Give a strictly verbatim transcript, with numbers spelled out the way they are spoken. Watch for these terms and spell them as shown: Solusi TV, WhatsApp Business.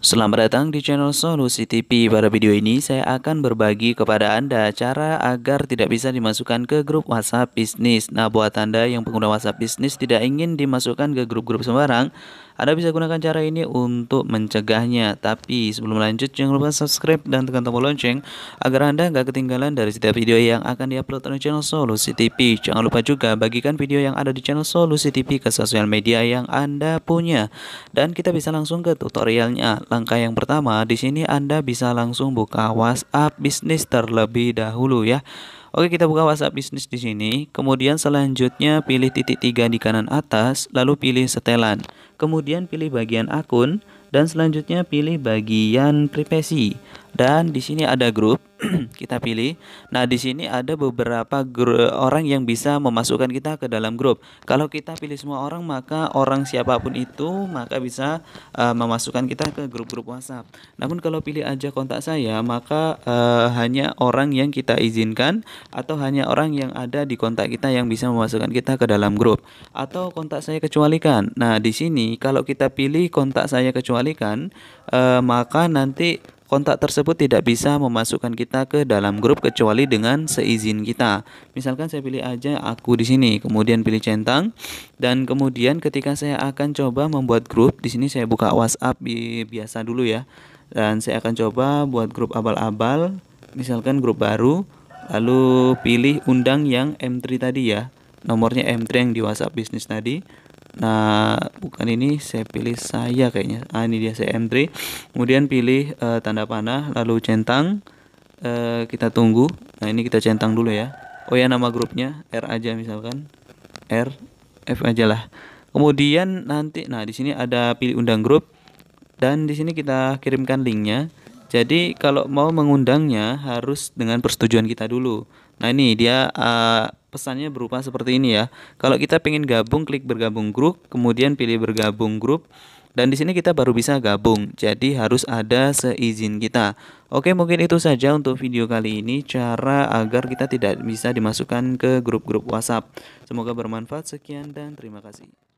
Selamat datang di channel Solusi T V. Pada video ini saya akan berbagi kepada Anda cara agar tidak bisa dimasukkan ke grup WhatsApp Business. Nah, buat Anda yang pengguna WhatsApp Business tidak ingin dimasukkan ke grup-grup sembarang, Anda bisa gunakan cara ini untuk mencegahnya. Tapi sebelum lanjut, jangan lupa subscribe dan tekan tombol lonceng agar Anda nggak ketinggalan dari setiap video yang akan diupload oleh channel Solusi T V. Jangan lupa juga bagikan video yang ada di channel Solusi T V ke sosial media yang Anda punya. Dan kita bisa langsung ke tutorialnya. Langkah yang pertama, di sini Anda bisa langsung buka WhatsApp Business terlebih dahulu ya. Oke, kita buka WhatsApp Business di sini. Kemudian selanjutnya pilih titik tiga di kanan atas, lalu pilih setelan. Kemudian pilih bagian akun dan selanjutnya pilih bagian privasi. Dan di sini ada grup. Kita pilih. Nah, di sini ada beberapa orang yang bisa memasukkan kita ke dalam grup. Kalau kita pilih semua orang, maka orang siapapun itu maka bisa uh, memasukkan kita ke grup-grup WhatsApp. Namun kalau pilih aja kontak saya, maka uh, hanya orang yang kita izinkan atau hanya orang yang ada di kontak kita yang bisa memasukkan kita ke dalam grup. Atau kontak saya kecualikan. Nah, di sini kalau kita pilih kontak saya kecualikan, uh, maka nanti kontak tersebut tidak bisa memasukkan kita ke dalam grup kecuali dengan seizin kita. Misalkan saya pilih aja aku di sini, kemudian pilih centang, dan kemudian ketika saya akan coba membuat grup, di sini saya buka WhatsApp bi biasa dulu ya. Dan saya akan coba buat grup abal-abal, misalkan grup baru, lalu pilih undang yang M tiga tadi ya. Nomornya M tiga yang di WhatsApp Business tadi. Nah, bukan ini, saya pilih saya kayaknya. Ah, ini dia, saya M tiga. Kemudian pilih e, tanda panah, lalu centang. E, kita tunggu. Nah, ini kita centang dulu ya. Oh ya, nama grupnya R aja misalkan. R, F aja lah. Kemudian nanti, nah di sini ada pilih undang grup. Dan di sini kita kirimkan linknya. Jadi kalau mau mengundangnya harus dengan persetujuan kita dulu. Nah, ini dia uh, pesannya berupa seperti ini ya. Kalau kita pengen gabung, klik bergabung grup, kemudian pilih bergabung grup. Dan di sini kita baru bisa gabung. Jadi harus ada seizin kita. Oke, mungkin itu saja untuk video kali ini, cara agar kita tidak bisa dimasukkan ke grup-grup WhatsApp. Semoga bermanfaat. Sekian dan terima kasih.